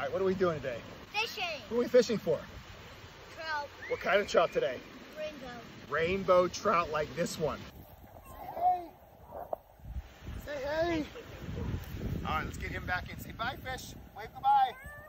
All right, what are we doing today? Fishing. What are we fishing for? Trout. What kind of trout today? Rainbow. Rainbow trout like this one. Hey, hey. Hey, hey. All right, let's get him back in. Say bye, fish. Wave goodbye.